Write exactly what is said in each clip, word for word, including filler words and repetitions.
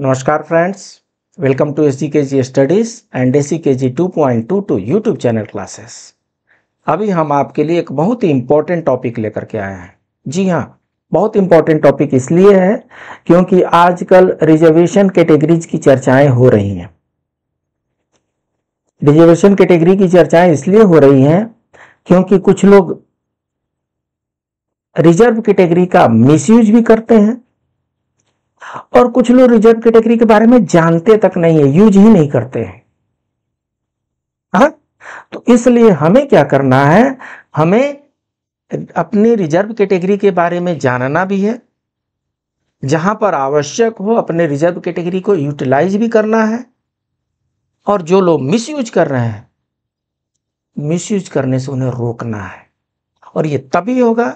नमस्कार friends, welcome to SGKG studies and SGKG two point two two YouTube channel classes. अभी हम आपके लिए एक बहुत ही इम्पोर्टेंट टॉपिक लेकर के आए हैं। जी हाँ, बहुत इम्पोर्टेंट टॉपिक इसलिए है क्योंकि आजकल रिजर्वेशन कैटेगरीज की चर्चाएं हो रही हैं। रिजर्वेशन कैटेगरी की चर्चाएं इसलिए हो रही हैं क्योंकि कुछ लोग रिजर्व कैटेगरी का मिसयूज भी करते हैं और कुछ लोग रिजर्व कैटेगरी के बारे में जानते तक नहीं है, यूज ही नहीं करते हैं। हाँ, तो इसलिए हमें क्या करना है, हमें अपने रिजर्व कैटेगरी के बारे में जानना भी है, जहां पर आवश्यक हो अपने रिजर्व कैटेगरी को यूटिलाइज भी करना है, और जो लोग मिसयूज कर रहे हैं, मिसयूज करने से उन्हें रोकना है। और ये तभी होगा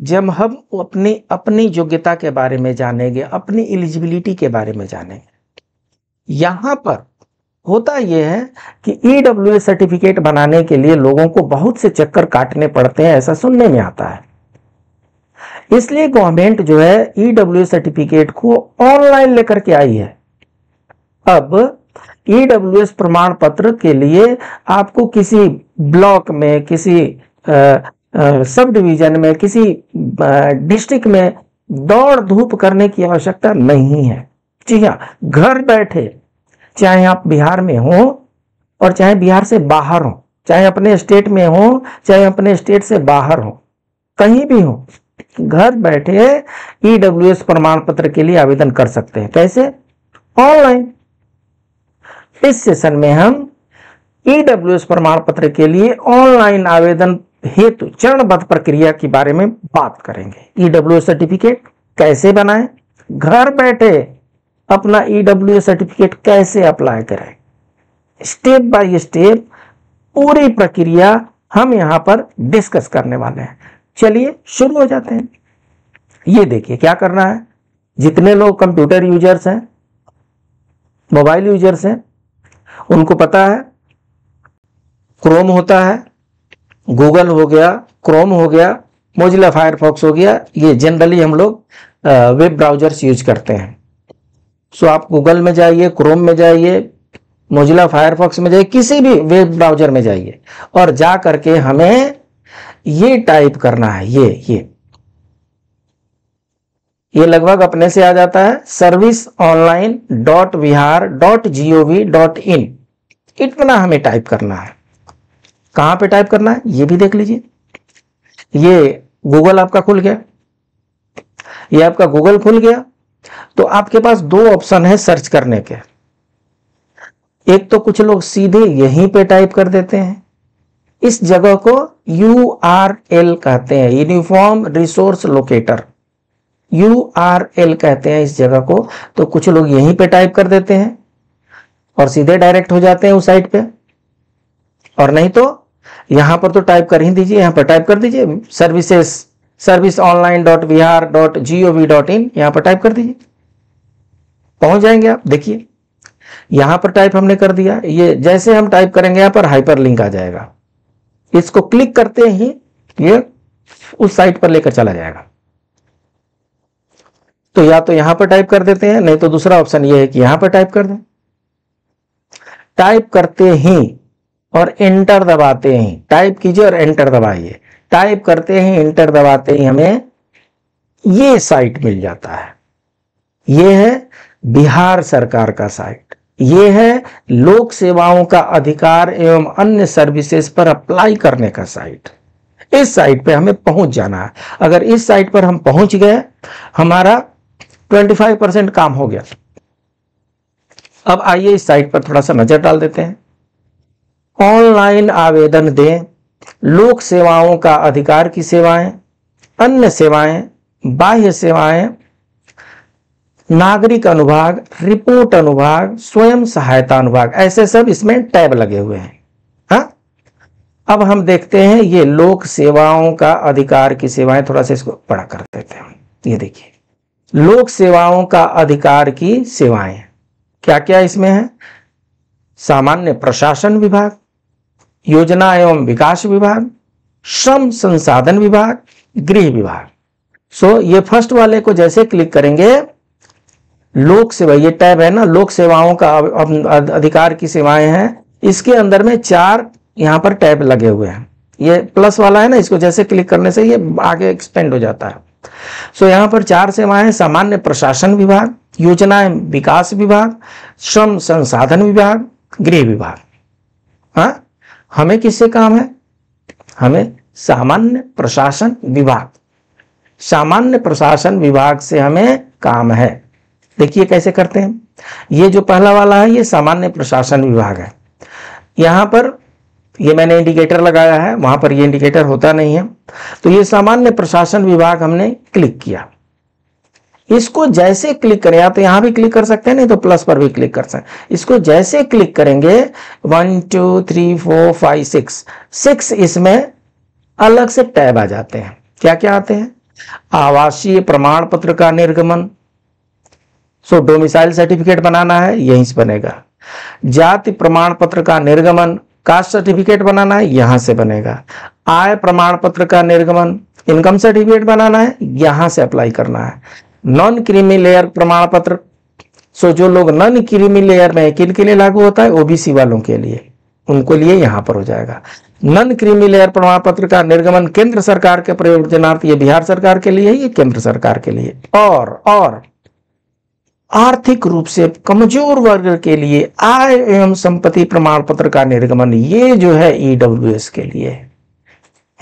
जब हम अपने अपनी योग्यता के बारे में जानेंगे, अपनी एलिजिबिलिटी के बारे में जानेंगे। यहां पर होता यह है कि ईडब्ल्यूएस सर्टिफिकेट बनाने के लिए लोगों को बहुत से चक्कर काटने पड़ते हैं, ऐसा सुनने में आता है। इसलिए गवर्नमेंट जो है ईडब्ल्यूएस सर्टिफिकेट को ऑनलाइन लेकर के आई है। अब ईडब्ल्यूएस प्रमाण पत्र के लिए आपको किसी ब्लॉक में, किसी आ, सब डिवीजन में, किसी डिस्ट्रिक्ट में दौड़ धूप करने की आवश्यकता नहीं है। जी हाँ, घर बैठे, चाहे आप बिहार में हो और चाहे बिहार से बाहर हो, चाहे अपने स्टेट में हो, चाहे अपने स्टेट से बाहर हो, कहीं भी हो, घर बैठे ईडब्ल्यूएस प्रमाण पत्र के लिए आवेदन कर सकते हैं। कैसे? ऑनलाइन। इस सेशन में हम ईडब्ल्यूएस प्रमाण पत्र के लिए ऑनलाइन आवेदन हेतु चरणबद्ध प्रक्रिया के बारे में बात करेंगे। ईडब्ल्यूएस सर्टिफिकेट कैसे बनाएं, घर बैठे अपना ईडब्ल्यूएस सर्टिफिकेट कैसे अप्लाई करें, स्टेप बाय स्टेप पूरी प्रक्रिया हम यहां पर डिस्कस करने वाले हैं। चलिए शुरू हो जाते हैं। ये देखिए क्या करना है। जितने लोग कंप्यूटर यूजर्स हैं, मोबाइल यूजर्स हैं, उनको पता है क्रोम होता है, गूगल हो गया, क्रोम हो गया, मोजिला फायरफॉक्स हो गया। ये जनरली हम लोग वेब ब्राउजर्स यूज करते हैं। सो आप गूगल में जाइए, क्रोम में जाइए, मोजिला फायरफॉक्स में जाइए, किसी भी वेब ब्राउजर में जाइए और जा करके हमें ये टाइप करना है। ये ये ये लगभग अपने से आ जाता है service online dot Bihar dot G O V dot in. इतना हमें टाइप करना है। कहाँ पे टाइप करना है ये भी देख लीजिए। ये गूगल आपका खुल गया, ये आपका गूगल खुल गया। तो आपके पास दो ऑप्शन है सर्च करने के। एक तो कुछ लोग सीधे यहीं पे टाइप कर देते हैं। इस जगह को यू आर एल कहते हैं, uniform resource locator, U R L कहते हैं इस जगह को। तो कुछ लोग यहीं पे टाइप कर देते हैं और सीधे डायरेक्ट हो जाते हैं उस साइट पे, और नहीं तो यहां पर तो टाइप कर ही दीजिए। यहां पर टाइप कर दीजिए services service online dot Bihar dot G O V dot in, यहां पर टाइप कर दीजिए, पहुंच जाएंगे आप। देखिए यहां पर टाइप हमने कर दिया। ये जैसे हम टाइप करेंगे यहां पर हाइपर लिंक आ जाएगा। इसको क्लिक करते ही ये उस साइट पर लेकर चला जाएगा। तो या तो यहां पर टाइप कर देते हैं, नहीं तो दूसरा ऑप्शन ये है कि यहां पर टाइप कर दें। टाइप करते ही और एंटर दबाते ही, टाइप कीजिए और एंटर दबाइए, टाइप करते ही एंटर दबाते ही हमें ये साइट मिल जाता है। ये है बिहार सरकार का साइट। ये है लोक सेवाओं का अधिकार एवं अन्य सर्विसेज पर अप्लाई करने का साइट। इस साइट पे हमें पहुंच जाना है। अगर इस साइट पर हम पहुंच गए, हमारा पच्चीस परसेंट काम हो गया। अब आइए इस साइट पर थोड़ा सा नजर डाल देते हैं। ऑनलाइन आवेदन दें, लोक सेवाओं का अधिकार की सेवाएं, अन्य सेवाएं, बाह्य सेवाएं, नागरिक अनुभाग, रिपोर्ट अनुभाग, स्वयं सहायता अनुभाग, ऐसे सब इसमें टैब लगे हुए हैं। हाँ, अब हम देखते हैं ये लोक सेवाओं का अधिकार की सेवाएं। थोड़ा सा इसको बड़ा कर देते हैं। ये देखिए लोक सेवाओं का अधिकार की सेवाएं क्या क्या इसमें है। सामान्य प्रशासन विभाग, योजना एवं विकास विभाग, श्रम संसाधन विभाग, गृह विभाग। सो ये फर्स्ट वाले को जैसे क्लिक करेंगे लोक सेवा, ये टैब है ना लोक सेवाओं का अधिकार की सेवाएं हैं, इसके अंदर में चार यहाँ पर टैब लगे हुए हैं। ये प्लस वाला है ना, इसको जैसे क्लिक करने से ये आगे एक्सपेंड हो जाता है। सो यहाँ पर चार सेवाएं, सामान्य प्रशासन विभाग, योजना विकास विभाग, श्रम संसाधन विभाग, गृह विभाग। हाँ, हमें किससे काम है? हमें सामान्य प्रशासन विभाग, सामान्य प्रशासन विभाग से हमें काम है। देखिए कैसे करते हैं। ये जो पहला वाला है ये सामान्य प्रशासन विभाग है। यहाँ पर ये मैंने इंडिकेटर लगाया है, वहां पर ये इंडिकेटर होता नहीं है। तो ये सामान्य प्रशासन विभाग हमने क्लिक किया। इसको जैसे क्लिक करें, आप तो यहां भी क्लिक कर सकते हैं, नहीं तो प्लस पर भी क्लिक कर सकते हैं। इसको जैसे क्लिक करेंगे one two three four five six six इसमें अलग से टैब आ जाते हैं। क्या क्या आते हैं? आवासीय प्रमाण पत्र का निर्गमन, सो डोमिसाइल सर्टिफिकेट बनाना है, यहीं से बनेगा। जाति प्रमाण पत्र का निर्गमन, कास्ट सर्टिफिकेट बनाना है, यहां से बनेगा। आय प्रमाण पत्र का निर्गमन, इनकम सर्टिफिकेट बनाना है, यहां से अप्लाई करना है। नॉन क्रीमी लेयर प्रमाण पत्र, सो जो लोग नॉन क्रीमी लेयर में किन के लिए लागू होता है? ओबीसी वालों के लिए, उनको लिए यहां पर हो जाएगा। नॉन क्रीमी लेयर प्रमाण पत्र का निर्गमन केंद्र सरकार के प्रयोजनार्थ, ये बिहार सरकार के लिए है, ये केंद्र सरकार के लिए। और और आर्थिक रूप से कमजोर वर्ग के लिए आय एवं संपत्ति प्रमाण पत्र का निर्गमन, ये जो है ईडब्ल्यूएस के लिए।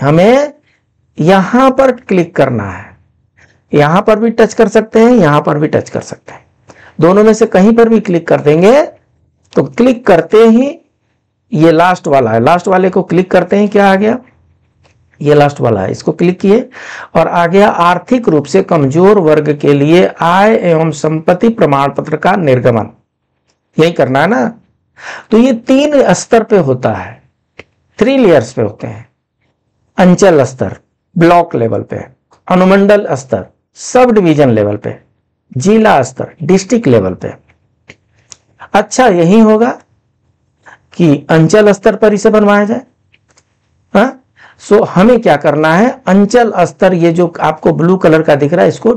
हमें यहां पर क्लिक करना है, यहां पर भी टच कर सकते हैं, यहां पर भी टच कर सकते हैं, दोनों में से कहीं पर भी क्लिक कर देंगे। तो क्लिक करते ही ये लास्ट वाला है, लास्ट वाले को क्लिक करते ही क्या आ गया? ये लास्ट वाला है, इसको क्लिक किए और आ गया आर्थिक रूप से कमजोर वर्ग के लिए आय एवं संपत्ति प्रमाण पत्र का निर्गमन, यही करना है ना। तो ये तीन स्तर पे होता है, थ्री लेयर्स पे होते हैं। अंचल स्तर, ब्लॉक लेवल पे, अनुमंडल स्तर, सब डिवीजन लेवल पे, जिला स्तर, डिस्ट्रिक्ट लेवल पे। अच्छा, यही होगा कि अंचल स्तर पर इसे बनवाया जाए। हाँ, सो so, हमें क्या करना है? अंचल स्तर, ये जो आपको ब्लू कलर का दिख रहा है, इसको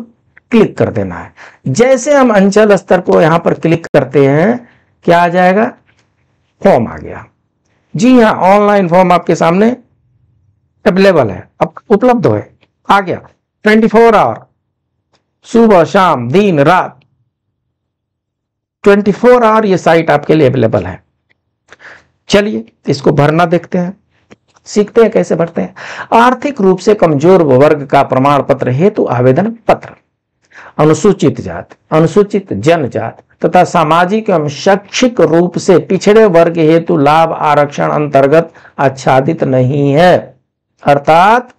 क्लिक कर देना है। जैसे हम अंचल स्तर को यहां पर क्लिक करते हैं, क्या आ जाएगा? फॉर्म आ गया। जी हाँ, ऑनलाइन फॉर्म आपके सामने अवेलेबल है, अब उपलब्ध है, आ गया। ट्वेंटी फोर आवर, सुबह शाम दिन रात ट्वेंटी फोर आवर ये साइट आपके लिए अवेलेबल है। चलिए इसको भरना देखते हैं, सीखते हैं कैसे भरते हैं। आर्थिक रूप से कमजोर वर्ग का प्रमाण पत्र हेतु आवेदन पत्र अनुसूचित जाति, अनुसूचित जनजाति तथा सामाजिक एवं शैक्षिक रूप से पिछड़े वर्ग हेतु लाभ आरक्षण अंतर्गत आच्छादित नहीं है। अर्थात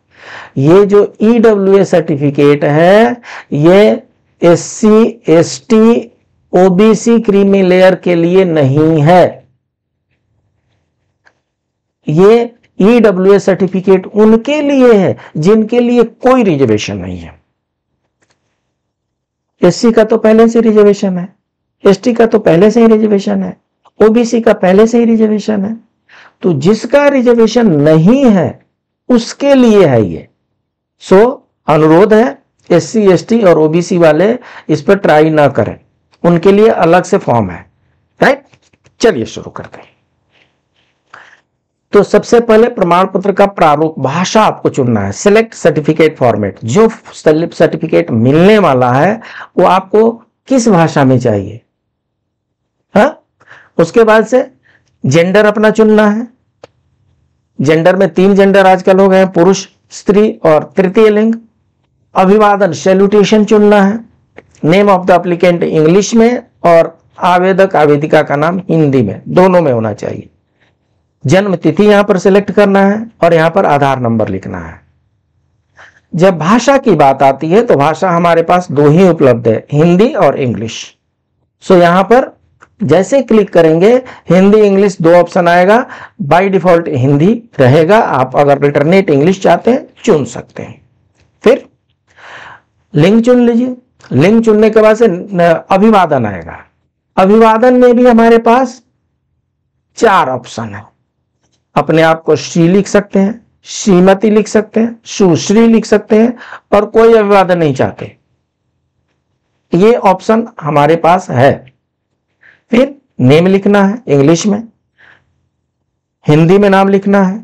ये जो ईडब्ल्यूएस सर्टिफिकेट है, ये SC, ST, OBC creamy layer के लिए नहीं है। ये ईडब्ल्यूएस सर्टिफिकेट उनके लिए है जिनके लिए कोई रिजर्वेशन नहीं है। एससी का तो पहले से रिजर्वेशन है, एसटी का तो पहले से ही रिजर्वेशन है, ओबीसी का पहले से ही रिजर्वेशन है। तो जिसका रिजर्वेशन नहीं है उसके लिए है ये। सो अनुरोध है एससी, एसटी और ओबीसी वाले इस पर ट्राई ना करें, उनके लिए अलग से फॉर्म है, राइट। चलिए शुरू करते हैं। तो सबसे पहले प्रमाण पत्र का प्रारूप भाषा आपको चुनना है। सिलेक्ट सर्टिफिकेट फॉर्मेट, जो सर्टिफिकेट मिलने वाला है वो आपको किस भाषा में चाहिए, हा? उसके बाद से जेंडर अपना चुनना है। जेंडर में तीन जेंडर आजकल हो गए हैं, पुरुष, स्त्री और तृतीय लिंग। अभिवादन सैल्यूटेशन चुनना है। Name of the applicant English में और आवेदक आवेदिका का नाम हिंदी में, दोनों में होना चाहिए। जन्म तिथि यहां पर सिलेक्ट करना है और यहां पर आधार नंबर लिखना है। जब भाषा की बात आती है तो भाषा हमारे पास दो ही उपलब्ध है, हिंदी और इंग्लिश। सो यहां पर जैसे क्लिक करेंगे हिंदी इंग्लिश दो ऑप्शन आएगा। बाय डिफॉल्ट हिंदी रहेगा, आप अगर अल्टरनेट इंग्लिश चाहते हैं चुन सकते हैं। फिर लिंग चुन लीजिए। लिंग चुनने के बाद से अभिवादन आएगा। अभिवादन में भी हमारे पास चार ऑप्शन है। अपने आप को श्री लिख सकते हैं, श्रीमती लिख सकते हैं, सुश्री लिख सकते हैं और कोई अभिवादन नहीं चाहते। ये ऑप्शन हमारे पास है। फिर नेम लिखना है इंग्लिश में, हिंदी में नाम लिखना है,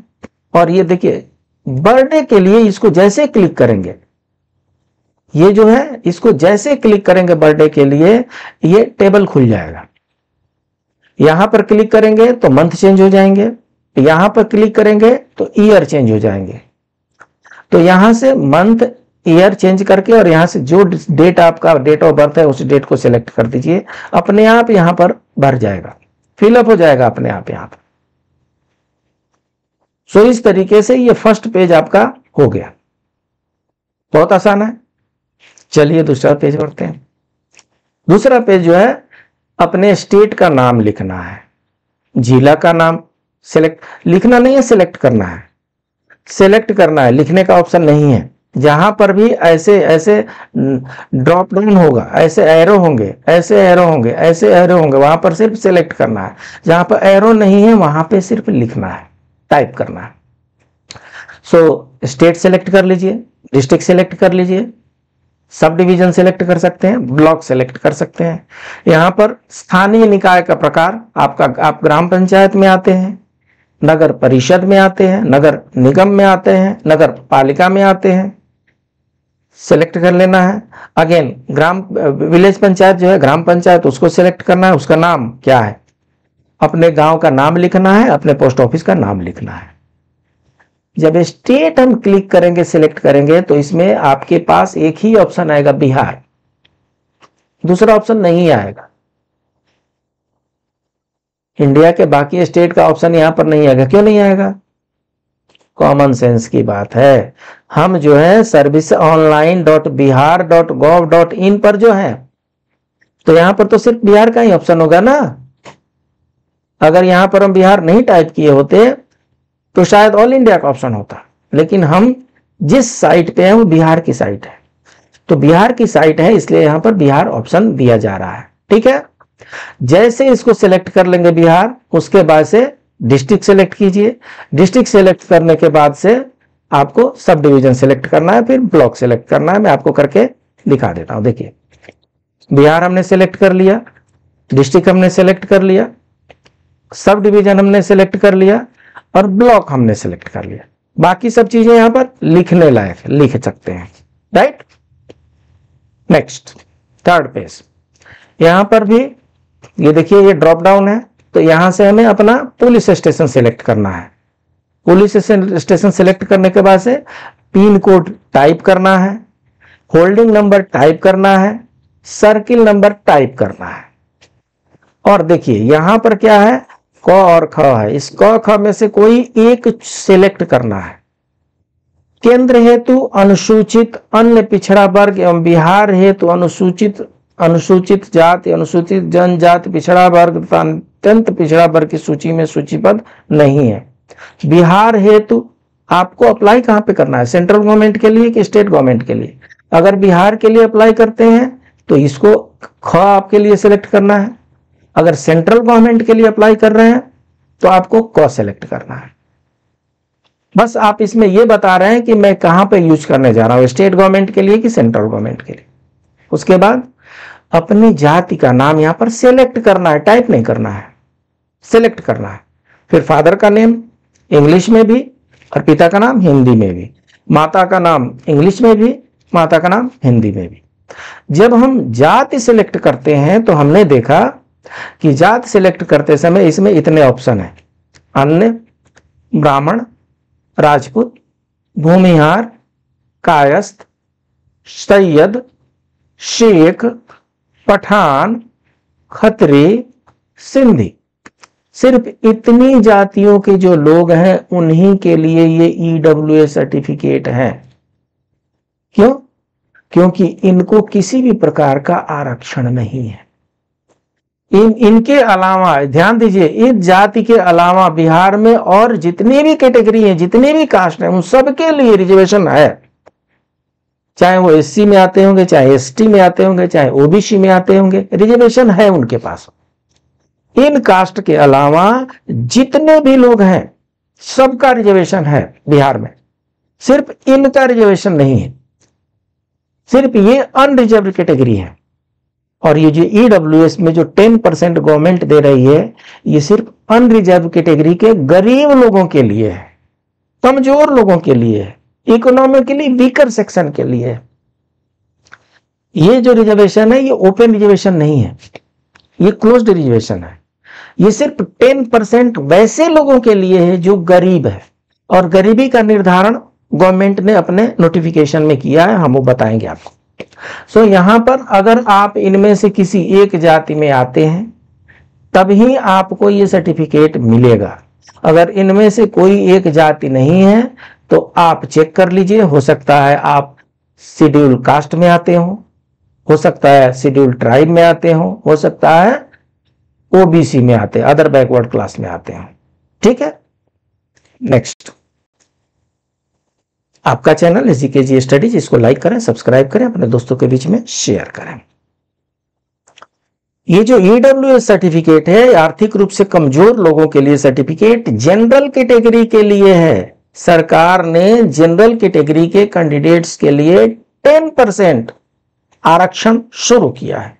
और ये देखिए बर्थडे के लिए इसको जैसे क्लिक करेंगे, ये जो है इसको जैसे क्लिक करेंगे बर्थडे के लिए ये टेबल खुल जाएगा। यहां पर क्लिक करेंगे तो मंथ चेंज हो जाएंगे, यहां पर क्लिक करेंगे तो ईयर चेंज हो जाएंगे। तो यहां से मंथ ईयर चेंज करके और यहां से जो डेट आपका डेट ऑफ बर्थ है उस डेट को सिलेक्ट कर दीजिए, अपने आप यहां पर भर जाएगा, फिलअप हो जाएगा अपने आप यहां पर। सो इस तरीके से ये फर्स्ट पेज आपका हो गया, बहुत आसान है। चलिए दूसरा पेज बढ़ते हैं। दूसरा पेज जो है अपने स्टेट का नाम लिखना है, जिला का नाम सिलेक्ट लिखना नहीं है, सिलेक्ट करना है, सिलेक्ट करना है, लिखने का ऑप्शन नहीं है। जहां पर भी ऐसे ऐसे ड्रॉप डाउन होगा, ऐसे एरो होंगे, ऐसे एरो होंगे, ऐसे एरो होंगे, वहां पर सिर्फ सिलेक्ट करना है। जहां पर एरो नहीं है वहां पे सिर्फ लिखना है, टाइप करना है। सो स्टेट सिलेक्ट कर लीजिए, डिस्ट्रिक्ट सिलेक्ट कर लीजिए, सब डिवीजन सिलेक्ट कर सकते हैं, ब्लॉक सिलेक्ट कर सकते हैं। यहाँ पर स्थानीय निकाय का प्रकार आपका, आप ग्राम पंचायत में आते हैं, नगर परिषद में आते हैं, नगर निगम में आते हैं, नगर पालिका में आते हैं, सिलेक्ट कर लेना है। अगेन ग्राम विलेज पंचायत जो है, ग्राम पंचायत उसको सिलेक्ट करना है, उसका नाम क्या है, अपने गांव का नाम लिखना है, अपने पोस्ट ऑफिस का नाम लिखना है। जब स्टेट हम क्लिक करेंगे, सिलेक्ट करेंगे, तो इसमें आपके पास एक ही ऑप्शन आएगा बिहार, दूसरा ऑप्शन नहीं आएगा। इंडिया के बाकी स्टेट का ऑप्शन यहां पर नहीं आएगा। क्यों नहीं आएगा? कॉमन सेंस की बात है। हम जो है service online dot Bihar dot gov dot in पर जो है, तो यहां पर तो सिर्फ बिहार का ही ऑप्शन होगा ना। अगर यहां पर हम बिहार नहीं टाइप किए होते तो शायद ऑल इंडिया का ऑप्शन होता, लेकिन हम जिस साइट पे हैं वो बिहार की साइट है, तो बिहार की साइट है इसलिए यहां पर बिहार ऑप्शन दिया जा रहा है। ठीक है, जैसे इसको सिलेक्ट कर लेंगे बिहार, उसके बाद से डिस्ट्रिक्ट सेलेक्ट कीजिए। डिस्ट्रिक्ट सेलेक्ट करने के बाद से आपको सब डिवीजन सेलेक्ट करना है, फिर ब्लॉक सेलेक्ट करना है। मैं आपको करके दिखा देता हूं। देखिए बिहार हमने सेलेक्ट कर लिया, डिस्ट्रिक्ट हमने सेलेक्ट कर लिया, सब डिवीजन हमने सेलेक्ट कर लिया, और ब्लॉक हमने सेलेक्ट कर लिया। बाकी सब चीजें यहां पर लिखने लायक लिख सकते हैं, राइट। नेक्स्ट थर्ड पेज, यहां पर भी ये देखिए ये ड्रॉप डाउन है, तो यहां से हमें अपना पुलिस स्टेशन सेलेक्ट करना है। पुलिस स्टेशन सेलेक्ट करने के बाद से पिन कोड टाइप करना है, होल्डिंग नंबर टाइप करना है, सर्किल नंबर टाइप करना है। और देखिए यहां पर क्या है, क और ख है, इस क ख में से कोई एक सिलेक्ट करना है। केंद्र हेतु अनुसूचित अन्य पिछड़ा वर्ग एवं बिहार हेतु अनुसूचित अनुसूचित जाति अनुसूचित जनजाति पिछड़ा वर्ग तथा अत्यंत पिछड़ा वर्ग की सूची में सूचीबद्ध नहीं है। बिहार हेतु आपको अप्लाई कहाँ पे करना है, सेंट्रल गवर्नमेंट के लिए कि स्टेट गवर्नमेंट के लिए? अगर बिहार के लिए अप्लाई करते हैं तो इसको ख आपके लिए सिलेक्ट करना है। अगर सेंट्रल गवर्नमेंट के लिए अप्लाई कर रहे हैं तो आपको क सेलेक्ट करना है। बस आप इसमें यह बता रहे हैं कि मैं कहां पे यूज करने जा रहा हूं, स्टेट गवर्नमेंट के लिए कि सेंट्रल गवर्नमेंट के लिए। उसके बाद अपनी जाति का नाम यहां पर सेलेक्ट करना है, टाइप नहीं करना है, सेलेक्ट करना है। फिर फादर का नेम इंग्लिश में भी और पिता का नाम हिंदी में भी, माता का नाम इंग्लिश में भी, माता का नाम हिंदी में भी। जब हम जाति सेलेक्ट करते हैं तो हमने देखा कि जात सिलेक्ट करते समय इसमें इतने ऑप्शन हैं, अन्य, ब्राह्मण, राजपूत, भूमिहार, कायस्थ, सैयद, शेख, पठान, खत्री, सिंधी। सिर्फ इतनी जातियों के जो लोग हैं उन्हीं के लिए ये ई डब्ल्यू एस सर्टिफिकेट है। क्यों? क्योंकि इनको किसी भी प्रकार का आरक्षण नहीं है। इन इनके अलावा ध्यान दीजिए, इस जाति के अलावा बिहार में और जितनी भी कैटेगरी है, जितनी भी कास्ट है, उन सबके लिए रिजर्वेशन है। चाहे वो एस सी में आते होंगे, चाहे एस टी में आते होंगे, चाहे ओ बी सी में आते होंगे, रिजर्वेशन है उनके पास। इन कास्ट के अलावा जितने भी लोग हैं सबका रिजर्वेशन है बिहार में, सिर्फ इनका रिजर्वेशन नहीं है। सिर्फ ये अनरिजर्व कैटेगरी है, और ये जो ई डब्ल्यू एस में जो टेन परसेंट गवर्नमेंट दे रही है ये सिर्फ अनरिजर्व कैटेगरी के गरीब लोगों के लिए है, कमजोर लोगों के लिए है, इकोनॉमिकली वीकर सेक्शन के लिए है। ये जो रिजर्वेशन है ये ओपन रिजर्वेशन नहीं है, ये क्लोज्ड रिजर्वेशन है। ये सिर्फ टेन परसेंट वैसे लोगों के लिए है जो गरीब है, और गरीबी का निर्धारण गवर्नमेंट ने अपने नोटिफिकेशन में किया है, हम वो बताएंगे आपको। सो so, यहाँ पर अगर आप इनमें से किसी एक जाति में आते हैं तभी आपको ये सर्टिफिकेट मिलेगा। अगर इनमें से कोई एक जाति नहीं है तो आप चेक कर लीजिए, हो सकता है आप शेड्यूल कास्ट में आते हो, हो सकता है शेड्यूल ट्राइब में आते हो, हो सकता है ओबीसी में आते हैं, अदर बैकवर्ड क्लास में आते हैं। ठीक है, नेक्स्ट आपका चैनल एसजीकेजी स्टडीज, इसको लाइक करें, सब्सक्राइब करें, अपने दोस्तों के बीच में शेयर करें। ये जो ई डब्ल्यू एस सर्टिफिकेट है आर्थिक रूप से कमजोर लोगों के लिए सर्टिफिकेट जनरल कैटेगरी के लिए है। सरकार ने जनरल कैटेगरी के कैंडिडेट्स के लिए टेन परसेंट आरक्षण शुरू किया है।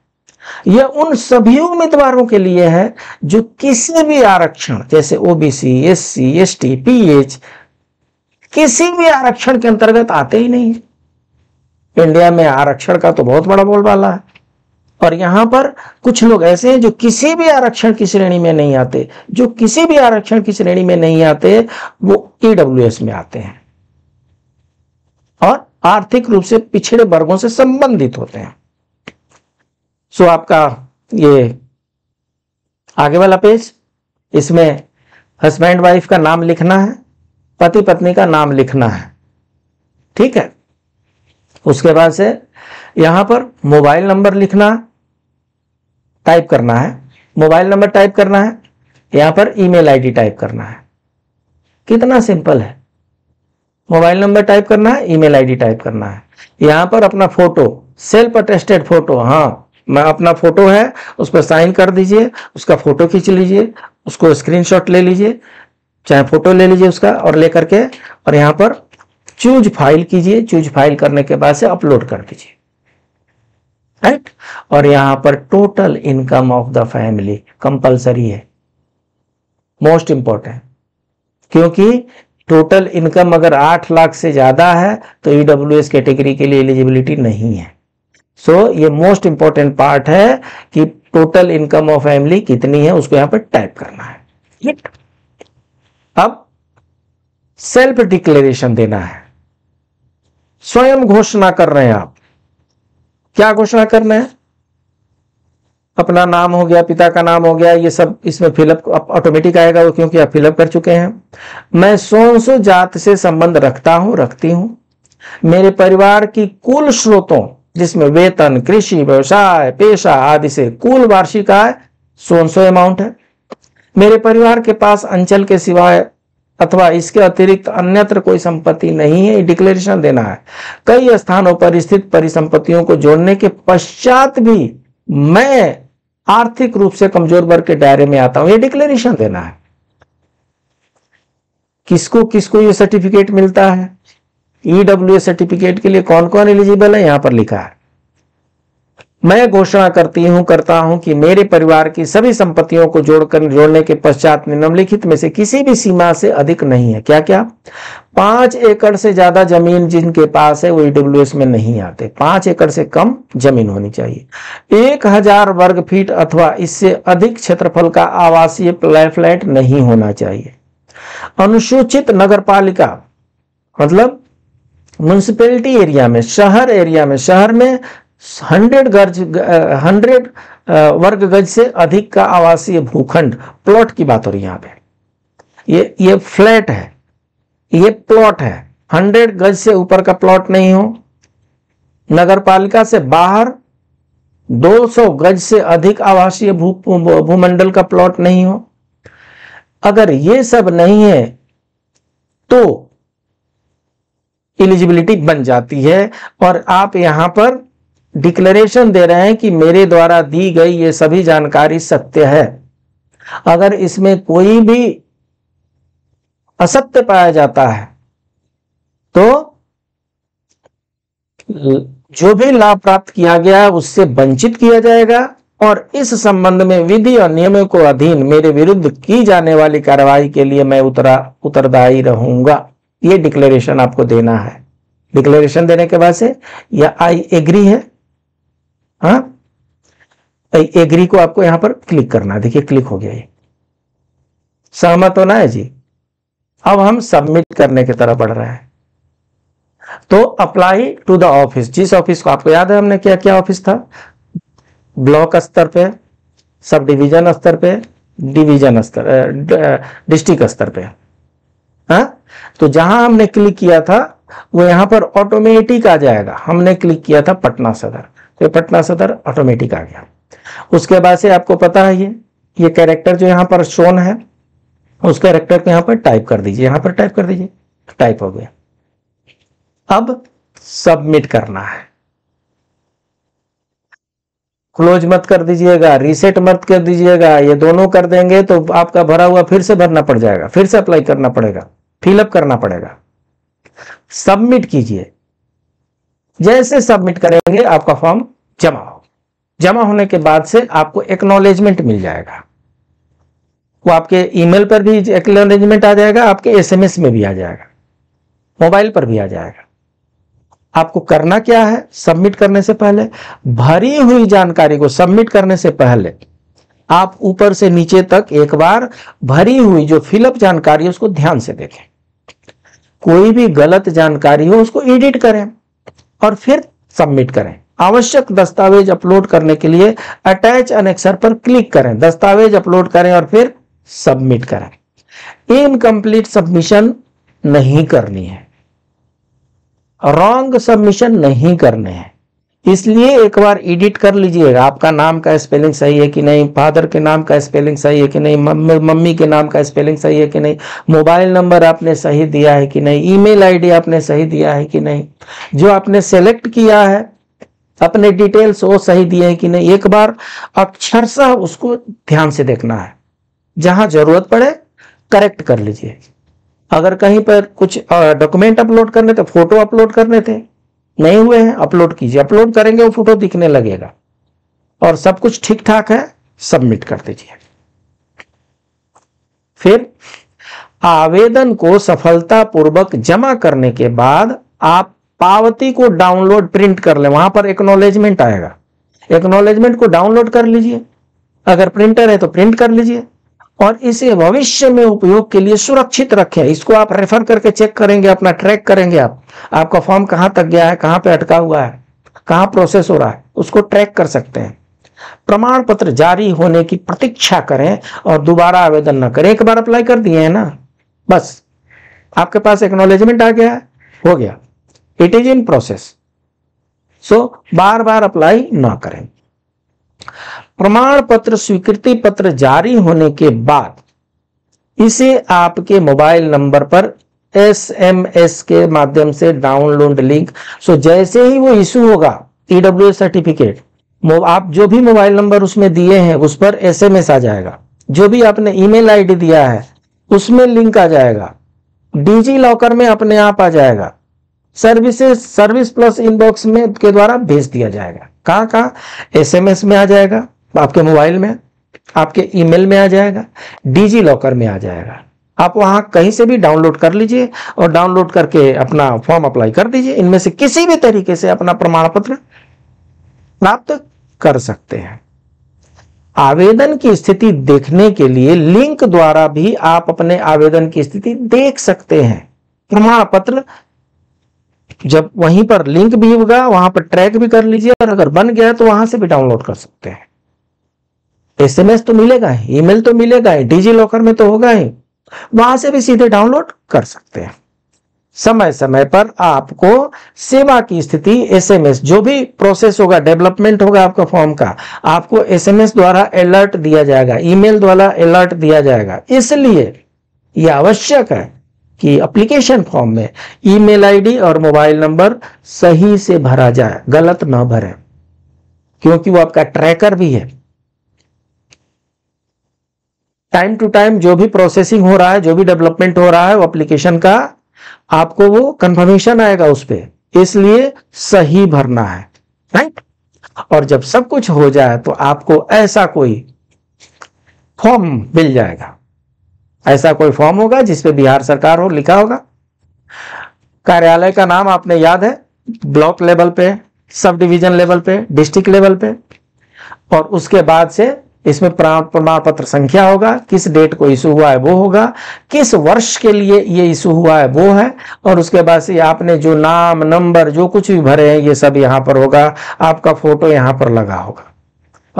यह उन सभी उम्मीदवारों के लिए है जो किसी भी आरक्षण जैसे ओबीसी, एससी, एसटी, पीएच किसी भी आरक्षण के अंतर्गत आते ही नहीं। इंडिया में आरक्षण का तो बहुत बड़ा बोलबाला है, और यहाँ पर कुछ लोग ऐसे हैं जो किसी भी आरक्षण की श्रेणी में नहीं आते। जो किसी भी आरक्षण की श्रेणी में नहीं आते वो ई डब्ल्यू एस में आते हैं और आर्थिक रूप से पिछड़े वर्गों से संबंधित होते हैं। सो so, आपका ये आगे वाला पेज, इसमें हस्बैंड वाइफ का नाम लिखना है, पति पत्नी का नाम लिखना है। ठीक है, उसके बाद से यहां पर मोबाइल नंबर लिखना, टाइप करना है, मोबाइल नंबर टाइप करना है, यहां पर ईमेल आईडी टाइप करना है। कितना सिंपल है, मोबाइल नंबर टाइप करना है, ईमेल आईडी टाइप करना है। यहां पर अपना फोटो, सेल्फ अटेस्टेड फोटो, हाँ मैं अपना फोटो है उस पर साइन कर दीजिए, उसका फोटो खींच लीजिए, उसको स्क्रीनशॉट ले लीजिए, चाहे फोटो ले लीजिए उसका और ले करके, और यहाँ पर चूज फाइल कीजिए। चूज फाइल करने के बाद से अपलोड कर दीजिए, राइट। और यहाँ पर total income of the family compulsory है, मोस्ट इंपॉर्टेंट, क्योंकि टोटल इनकम अगर आठ लाख से ज्यादा है तो ई डब्ल्यू एस कैटेगरी के लिए एलिजिबिलिटी नहीं है। सो so, ये मोस्ट इंपॉर्टेंट पार्ट है कि टोटल इनकम ऑफ फैमिली कितनी है, उसको यहाँ पर टाइप करना है। ठीक, अब सेल्फ डिक्लेरेशन देना है, स्वयं घोषणा कर रहे हैं आप। क्या घोषणा करना है, अपना नाम हो गया, पिता का नाम हो गया, ये सब इसमें फिलअप ऑटोमेटिक आएगा क्योंकि आप फिलअप कर चुके हैं। मैं सो सो जात से संबंध रखता हूं रखती हूं, मेरे परिवार की कुल स्रोतों जिसमें वेतन, कृषि, व्यवसाय, पेशा आदि से कुल वार्षिक आय सो सो अमाउंट है। मेरे परिवार के पास अंचल के सिवाय अथवा इसके अतिरिक्त अन्यत्र कोई संपत्ति नहीं है, डिक्लेरेशन देना है। कई स्थानों पर स्थित परिसंपत्तियों को जोड़ने के पश्चात भी मैं आर्थिक रूप से कमजोर वर्ग के दायरे में आता हूं, ये डिक्लेरेशन देना है। किसको किसको ये सर्टिफिकेट मिलता है, ई डब्ल्यू एस सर्टिफिकेट के लिए कौन कौन एलिजिबल है, यहां पर लिखा है। मैं घोषणा करती हूं करता हूं कि मेरे परिवार की सभी संपत्तियों को जोड़कर जोड़ने के पश्चात निम्नलिखित में से किसी भी सीमा से अधिक नहीं है। क्या क्या, पांच एकड़ से ज्यादा जमीन जिनके पास है वो ई डब्ल्यू एस में नहीं आते। पांच एकड़ से कम जमीन होनी चाहिए। एक हजार वर्ग फीट अथवा इससे अधिक क्षेत्रफल का आवासीय फ्लैट नहीं होना चाहिए। अनुसूचित नगरपालिका मतलब म्युनिसिपैलिटी एरिया में, शहर एरिया में, शहर में हंड्रेड गज हंड्रेड वर्ग गज से अधिक का आवासीय भूखंड, प्लॉट की बात हो रही है यहाँ पे, ये ये फ्लैट है, ये प्लॉट है, हंड्रेड गज से ऊपर का प्लॉट नहीं हो। नगरपालिका से बाहर दो सौ गज से अधिक आवासीय भू भूमंडल का प्लॉट नहीं हो। अगर ये सब नहीं है तो एलिजिबिलिटी बन जाती है, और आप यहां पर डिक्लेरेशन दे रहे हैं कि मेरे द्वारा दी गई ये सभी जानकारी सत्य है। अगर इसमें कोई भी असत्य पाया जाता है तो जो भी लाभ प्राप्त किया गया है उससे वंचित किया जाएगा और इस संबंध में विधि और नियमों को अधीन मेरे विरुद्ध की जाने वाली कार्रवाई के लिए मैं उतरा उत्तरदायी रहूंगा। ये डिक्लेरेशन आपको देना है। डिक्लेरेशन देने के बाद से यह आई एग्री है, हाँ आई एग्री को आपको यहां पर क्लिक करना है। देखिए क्लिक हो गया, ये सहमत होना है जी। अब हम सबमिट करने की तरफ बढ़ रहे हैं। तो अप्लाई टू द ऑफिस, जिस ऑफिस को आपको याद है हमने क्या क्या ऑफिस था, ब्लॉक स्तर पे, सब डिवीजन स्तर पे, डिवीजन स्तर, डिस्ट्रिक्ट स्तर पे, हाँ। तो जहां हमने क्लिक किया था वो यहां पर ऑटोमेटिक आ जाएगा। हमने क्लिक किया था पटना सदर, तो पटना सदर ऑटोमेटिक आ गया। उसके बाद से आपको पता है ये ये कैरेक्टर जो यहाँ पर शोन है उस कैरेक्टर को यहाँ पर टाइप कर दीजिए, यहाँ पर टाइप कर दीजिए, टाइप हो गया। अब सबमिट करना है। क्लोज मत कर दीजिएगा, रीसेट मत कर दीजिएगा, ये दोनों कर देंगे तो आपका भरा हुआ फिर से भरना पड़ जाएगा, फिर से अप्लाई करना पड़ेगा, फिलअप करना पड़ेगा। सबमिट कीजिए। जैसे सबमिट करेंगे आपका फॉर्म जमा होगा। जमा होने के बाद से आपको एक्नॉलेजमेंट मिल जाएगा। वो आपके ईमेल पर भी एक्नॉलेजमेंट आ जाएगा, आपके एसएमएस में भी आ जाएगा, मोबाइल पर भी आ जाएगा। आपको करना क्या है, सबमिट करने से पहले भरी हुई जानकारी को सबमिट करने से पहले आप ऊपर से नीचे तक एक बार भरी हुई जो फिलअप जानकारी है उसको ध्यान से देखें। कोई भी गलत जानकारी हो उसको एडिट करें और फिर सबमिट करें। आवश्यक दस्तावेज अपलोड करने के लिए अटैच अनेक्सर पर क्लिक करें, दस्तावेज अपलोड करें और फिर सबमिट करें। इनकम्प्लीट सबमिशन नहीं करनी है, रॉन्ग सबमिशन नहीं करने हैं, इसलिए एक बार एडिट कर लीजिएगा। आपका नाम का स्पेलिंग सही है कि नहीं, फादर के नाम का स्पेलिंग सही है कि नहीं, मम्मी के नाम का स्पेलिंग सही है कि नहीं, मोबाइल नंबर आपने सही दिया है कि नहीं, ईमेल आईडी आपने सही दिया है कि नहीं, जो आपने सेलेक्ट किया है अपने डिटेल्स वो सही दिए हैं कि नहीं। एक बार अक्षरशः उसको ध्यान से देखना है, जहां जरूरत पड़े करेक्ट कर लीजिए। अगर कहीं पर कुछ डॉक्यूमेंट अपलोड करने थे, फोटो अपलोड करने थे, नहीं हुए हैं, अपलोड कीजिए। अपलोड करेंगे वो फोटो दिखने लगेगा। और सब कुछ ठीक ठाक है, सबमिट कर दीजिए। फिर आवेदन को सफलतापूर्वक जमा करने के बाद आप पावती को डाउनलोड प्रिंट कर लें, वहां पर एक्नॉलेजमेंट आएगा, एक्नॉलेजमेंट को डाउनलोड कर लीजिए। अगर प्रिंटर है तो प्रिंट कर लीजिए और इसे भविष्य में उपयोग के लिए सुरक्षित रखें। इसको आप रेफर करके चेक करेंगे, अपना ट्रैक करेंगे, आप आपका फॉर्म कहां तक गया है, कहां पे अटका हुआ है, कहां प्रोसेस हो रहा है, उसको ट्रैक कर सकते हैं। प्रमाण पत्र जारी होने की प्रतीक्षा करें और दोबारा आवेदन ना करें। एक बार अप्लाई कर दिए है ना, बस आपके पास एक्नॉलेजमेंट आ गया है, हो गया, it is in process. So बार बार अप्लाई ना करें। प्रमाण पत्र स्वीकृति पत्र जारी होने के बाद इसे आपके मोबाइल नंबर पर एसएमएस के माध्यम से डाउनलोड लिंक, सो जैसे ही वो इशू होगा ईडब्ल्यूएस सर्टिफिकेट, आप जो भी मोबाइल नंबर उसमें दिए हैं उस पर एसएमएस आ जाएगा, जो भी आपने ईमेल आईडी दिया है उसमें लिंक आ जाएगा, डिजी लॉकर में अपने आप आ जाएगा, सर्विसेज सर्विस प्लस इनबॉक्स में के द्वारा भेज दिया जाएगा। कहाँ कहाँ, एसएमएस में आ जाएगा, आपके मोबाइल में, आपके ईमेल में आ जाएगा, डिजी लॉकर में आ जाएगा। आप वहां कहीं से भी डाउनलोड कर लीजिए और डाउनलोड करके अपना फॉर्म अप्लाई कर दीजिए। इनमें से किसी भी तरीके से अपना प्रमाण पत्र प्राप्त कर सकते हैं। आवेदन की स्थिति देखने के लिए लिंक द्वारा भी आप अपने आवेदन की स्थिति देख सकते हैं। प्रमाण पत्र जब वहीं पर लिंक भी होगा वहां पर ट्रैक भी कर लीजिए और अगर बन गया तो वहां से भी डाउनलोड कर सकते हैं। एसएमएस तो मिलेगा ही, ईमेल तो मिलेगा ही, डिजी लॉकर में तो होगा ही, वहां से भी सीधे डाउनलोड कर सकते हैं। समय समय पर आपको सेवा की स्थिति, एसएमएस, जो भी प्रोसेस होगा, डेवलपमेंट होगा आपका फॉर्म का, आपको एसएमएस द्वारा अलर्ट दिया जाएगा, ईमेल द्वारा अलर्ट दिया जाएगा। इसलिए यह आवश्यक है कि एप्लीकेशन फॉर्म में ईमेल आईडी और मोबाइल नंबर सही से भरा जाए, गलत ना भरे, क्योंकि वो आपका ट्रैकर भी है। टाइम टू टाइम जो भी प्रोसेसिंग हो रहा है, जो भी डेवलपमेंट हो रहा है, वो एप्लीकेशन का आपको वो कंफर्मेशन आएगा उस पर। इसलिए सही भरना है, राइट। और जब सब कुछ हो जाए तो आपको ऐसा कोई फॉर्म मिल जाएगा, ऐसा कोई फॉर्म होगा जिसपे बिहार सरकार हो लिखा होगा, कार्यालय का नाम आपने याद है, ब्लॉक लेवल पे, सब डिवीजन लेवल पे, डिस्ट्रिक्ट लेवल पे, और उसके बाद से इसमें प्रमाण पत्र संख्या होगा, किस डेट को इशू हुआ है वो होगा, किस वर्ष के लिए ये इशू हुआ है वो है, और उसके बाद से आपने जो नाम नंबर जो कुछ भी भरे हैं ये सब यहाँ पर होगा, आपका फोटो यहाँ पर लगा होगा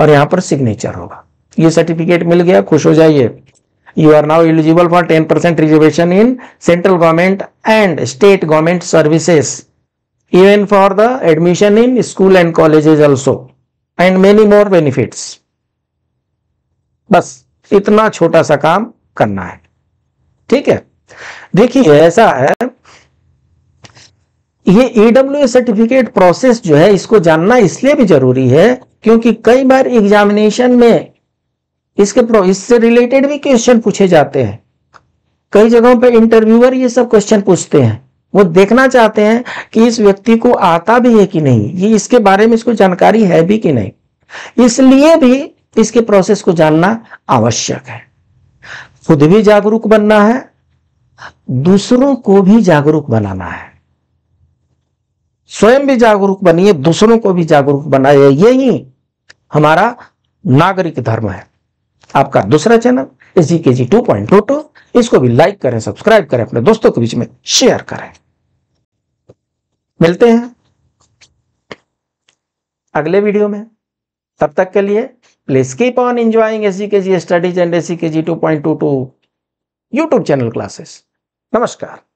और यहाँ पर सिग्नेचर होगा। ये सर्टिफिकेट मिल गया, खुश हो जाइए। You are now eligible for ten percent reservation in central government and state government services even for the admission in school and colleges also and many more benefits. बस इतना छोटा सा काम करना है, ठीक है। देखिए ऐसा है, ये E W S certificate process जो है इसको जानना इसलिए भी जरूरी है क्योंकि कई बार एग्जामिनेशन में इसके इससे रिलेटेड भी क्वेश्चन पूछे जाते हैं। कई जगहों पे इंटरव्यूअर ये सब क्वेश्चन पूछते हैं, वो देखना चाहते हैं कि इस व्यक्ति को आता भी है कि नहीं, ये इसके बारे में इसको जानकारी है भी कि नहीं, इसलिए भी इसके प्रोसेस को जानना आवश्यक है। खुद भी जागरूक बनना है, दूसरों को भी जागरूक बनाना है। स्वयं भी जागरूक बनिए, दूसरों को भी जागरूक बनाइए, यही हमारा नागरिक धर्म है। आपका दूसरा channel S G K G two point two two, इसको भी लाइक करें, सब्सक्राइब करें, अपने दोस्तों के बीच में शेयर करें। मिलते हैं अगले वीडियो में, तब तक के लिए Please keep on enjoying S G K G Studies and S G K G two point two two YouTube channel classes. Namaskar.